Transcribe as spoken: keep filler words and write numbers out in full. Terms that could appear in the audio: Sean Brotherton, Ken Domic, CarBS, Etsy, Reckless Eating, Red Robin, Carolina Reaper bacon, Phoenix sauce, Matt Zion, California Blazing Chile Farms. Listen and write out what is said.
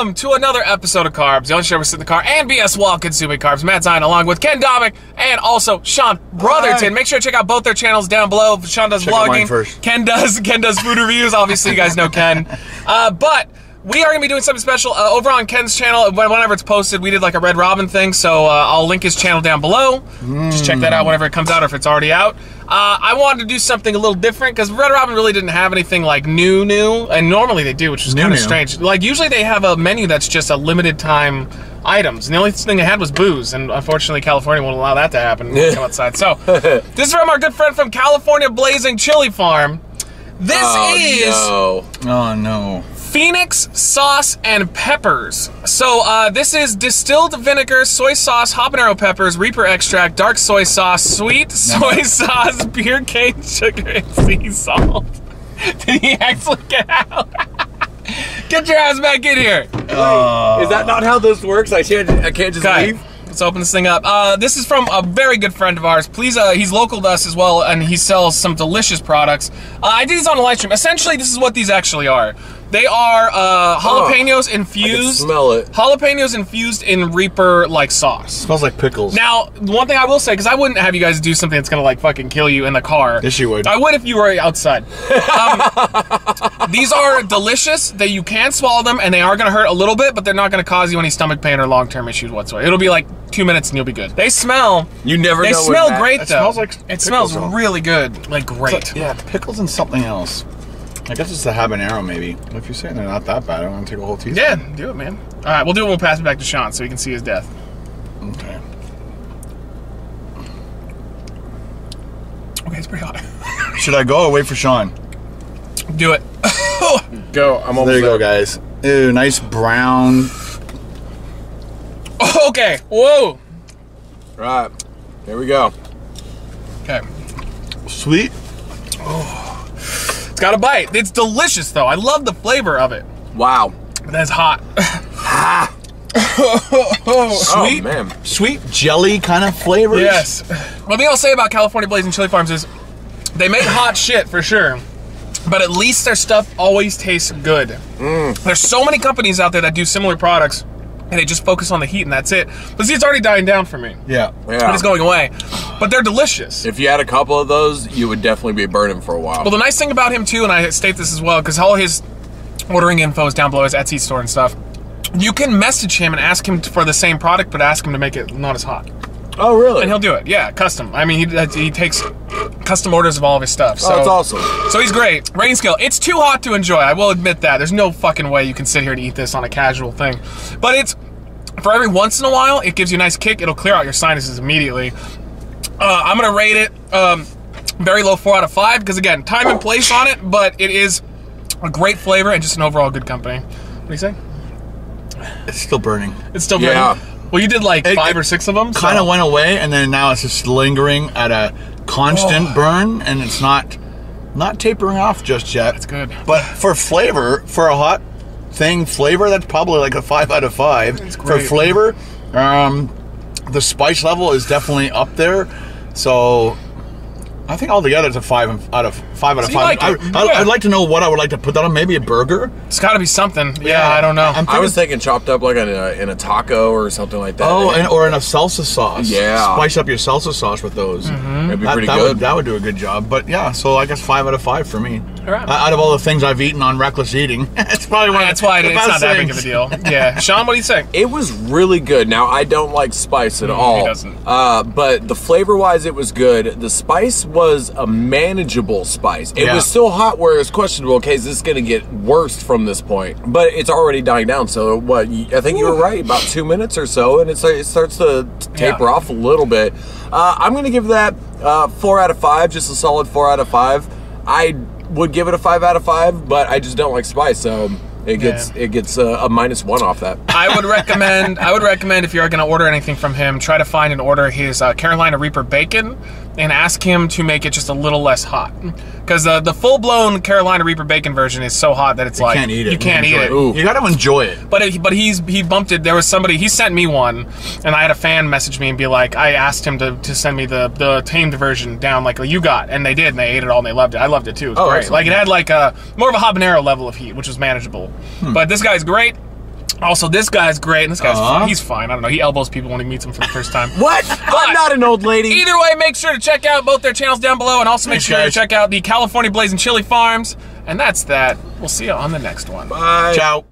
welcome to another episode of Carbs, the only show where we sit in the car and B S while consuming carbs. Matt Zion along with Ken Domic and also Sean Brotherton. Hi. Make sure to check out both their channels down below. Sean does check vlogging. First. Ken does Ken does food reviews. Obviously, you guys know Ken. Uh, but we are going to be doing something special uh, over on Ken's channel. Whenever it's posted, we did like a Red Robin thing, so uh, I'll link his channel down below. Mm. Just check that out whenever it comes out or if it's already out. Uh, I wanted to do something a little different because Red Robin really didn't have anything like new, new, and normally they do, which is kind of strange. Like usually they have a menu that's just a limited time items, and the only thing they had was booze, and unfortunately California won't allow that to happen. When we come outside. So this is from our good friend from California Blazing Chile Farm. This oh, is no. oh no Phoenix sauce and peppers. So uh, this is distilled vinegar, soy sauce, habanero peppers, reaper extract, dark soy sauce, sweet soy sauce, beer cane, sugar, and sea salt. Did he actually get out? Get your ass back in here. Uh, Wait, is that not how this works? I can't. I can't just okay. leave. Let's open this thing up. Uh, this is from a very good friend of ours. Please, uh, he's local to us as well, and he sells some delicious products. Uh, I did these on a live stream. Essentially, this is what these actually are. They are uh, jalapenos oh, infused. I can smell it. Jalapenos infused in Reaper like sauce. It smells like pickles. Now, one thing I will say, because I wouldn't have you guys do something that's gonna like fucking kill you in the car. Yes, you would. I would if you were outside. Um, these are delicious. That you can swallow them, and they are gonna hurt a little bit, but they're not gonna cause you any stomach pain or long-term issues whatsoever. It'll be like two minutes and you'll be good. They smell. You never. They know smell that, great it though. Smells like it smells though. Really good. Like great. So, yeah, pickles and something else. I guess it's the habanero, maybe. If you're saying they're not that bad, I don't want to take a whole teaspoon. Yeah, do it, man. All right, we'll do it. We'll pass it back to Sean so he can see his death. Okay. Okay, it's pretty hot. Should I go or wait for Sean? Do it. Go. I'm over there. There you go, guys. Ew, nice brown. Okay. Whoa. Right. Here we go. Okay. Sweet. Oh. Got a bite. It's delicious though. I love the flavor of it. Wow. That's hot. Ah. Sweet, oh, man. Sweet jelly kind of flavors. Yes. One thing I'll say about California Blazing Chile Farms is they make hot shit for sure, but at least their stuff always tastes good. Mm. There's so many companies out there that do similar products and they just focus on the heat and that's it. But see, it's already dying down for me. Yeah. Yeah. But it's going away. But they're delicious. If you had a couple of those, you would definitely be burning for a while. Well, the nice thing about him too, and I state this as well, because all his ordering info is down below his Etsy store and stuff. You can message him and ask him for the same product, but ask him to make it not as hot. Oh, really? And he'll do it. Yeah, custom. I mean, he, he takes custom orders of all of his stuff. So oh, that's awesome. So he's great. Rating scale. It's too hot to enjoy. I will admit that. There's no fucking way you can sit here and eat this on a casual thing. But it's, for every once in a while, it gives you a nice kick. It'll clear out your sinuses immediately. Uh, I'm going to rate it um, very low, four out of five, because, again, time and place on it, but it is a great flavor and just an overall good company. What do you say? It's still burning. It's still burning. Yeah. Well, you did like it, five or six of them. So. Kind of went away, and then now it's just lingering at a constant oh. burn, and it's not not tapering off just yet. That's good. But for flavor, for a hot thing flavor, that's probably like a five out of five. That's great. For flavor, um, the spice level is definitely up there. So I think altogether it's a five out of five out of so five. Like I, I, yeah. I'd like to know what I would like to put that on. Maybe a burger. It's got to be something. Yeah, yeah, I don't know. I'm thinking, I was thinking chopped up like in a, in a taco or something like that. Oh, and, or in a salsa sauce. Yeah, spice up your salsa sauce with those. Mm-hmm. That'd be that, pretty that good. Would, that would do a good job. But yeah, so I guess five out of five for me. All right. Uh, out of all the things I've eaten on Reckless Eating, it's probably one. That's why it's not that big of a deal. Yeah, Sean, what do you think? It was really good. Now I don't like spice at mm, all. He doesn't. Uh, but the flavor wise, it was good. The spice was. was a manageable spice. It yeah. was still hot where it was questionable, okay, is this going to get worse from this point? But it's already dying down, so what, I think Ooh. you were right, about two minutes or so, and it's, it starts to taper yeah. off a little bit. Uh, I'm going to give that uh, four out of five, just a solid four out of five. I would give it a five out of five, but I just don't like spice, so... It gets yeah. it gets a, a minus one off that. I would recommend I would recommend if you're going to order anything from him, try to find and order his uh, Carolina Reaper bacon, and ask him to make it just a little less hot. Because uh, the full blown Carolina Reaper bacon version is so hot that it's you like can't eat it. you can't eat it. Ooh. You got to enjoy it. But it, but he's he bumped it. There was somebody he sent me one, and I had a fan message me and be like, I asked him to, to send me the the tamed version down like you got, and they did, and they ate it all and they loved it. I loved it too. It was oh, great. Excellent. Like it had like a more of a habanero level of heat, which was manageable. Hmm. But this guy's great. Also, this guy's great, and this guy's uh-huh. he's fine. I don't know. He elbows people when he meets them for the first time. What? But I'm not an old lady. Either way, make sure to check out both their channels down below, and also make Thanks, sure guys. to check out the California Blazing Chile Farms. And that's that. We'll see you on the next one. Bye. Ciao.